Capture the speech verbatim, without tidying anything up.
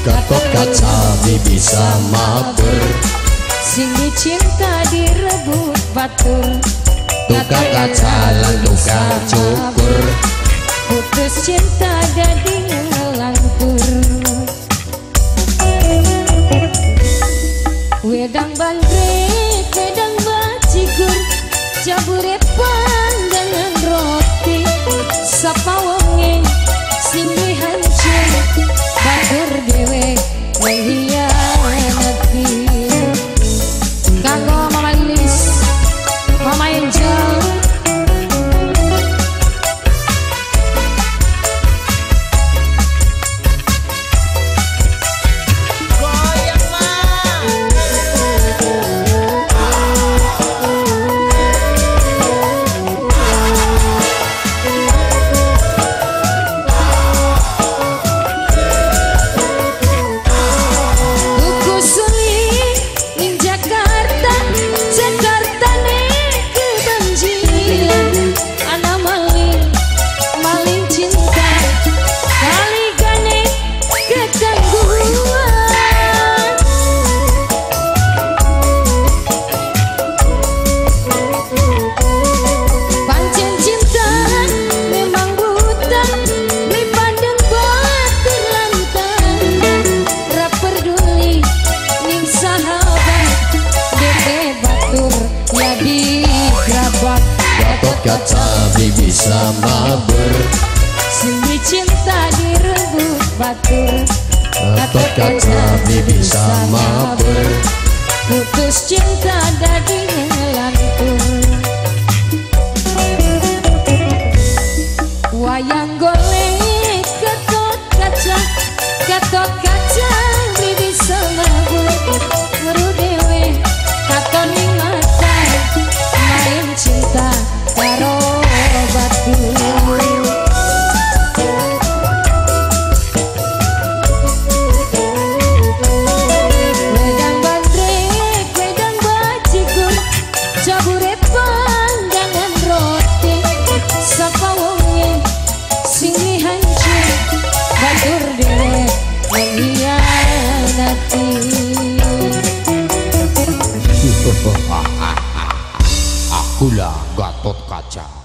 Gatot kaca bisa matur, sing dicinta direbut batur. Tukang kaca lan tukang cukur, putus cinta dadi ngelangkur. Wedang bandrek, wedang bacigur, jambure pandangan roti. Sapa wonge sing dihancur, batur dewe ngehianati. Kanggo Mama Lilis, Mama Angel, kaca bisa mabur, sing dicinta direbut batur. Gatot kaca bisa mabur, putus cinta dadi ngelantur. Wayang golek Gatot kaca, Gatot kaca bisa mabur. Ngeru dewe katon ning mata, main cinta karo batur. Wedang bandrek, wedang bacigur, jambure pandangan roti. Sapa wonge sing dihancur, batur dewe ngehianati. Akulah Gatot kaca.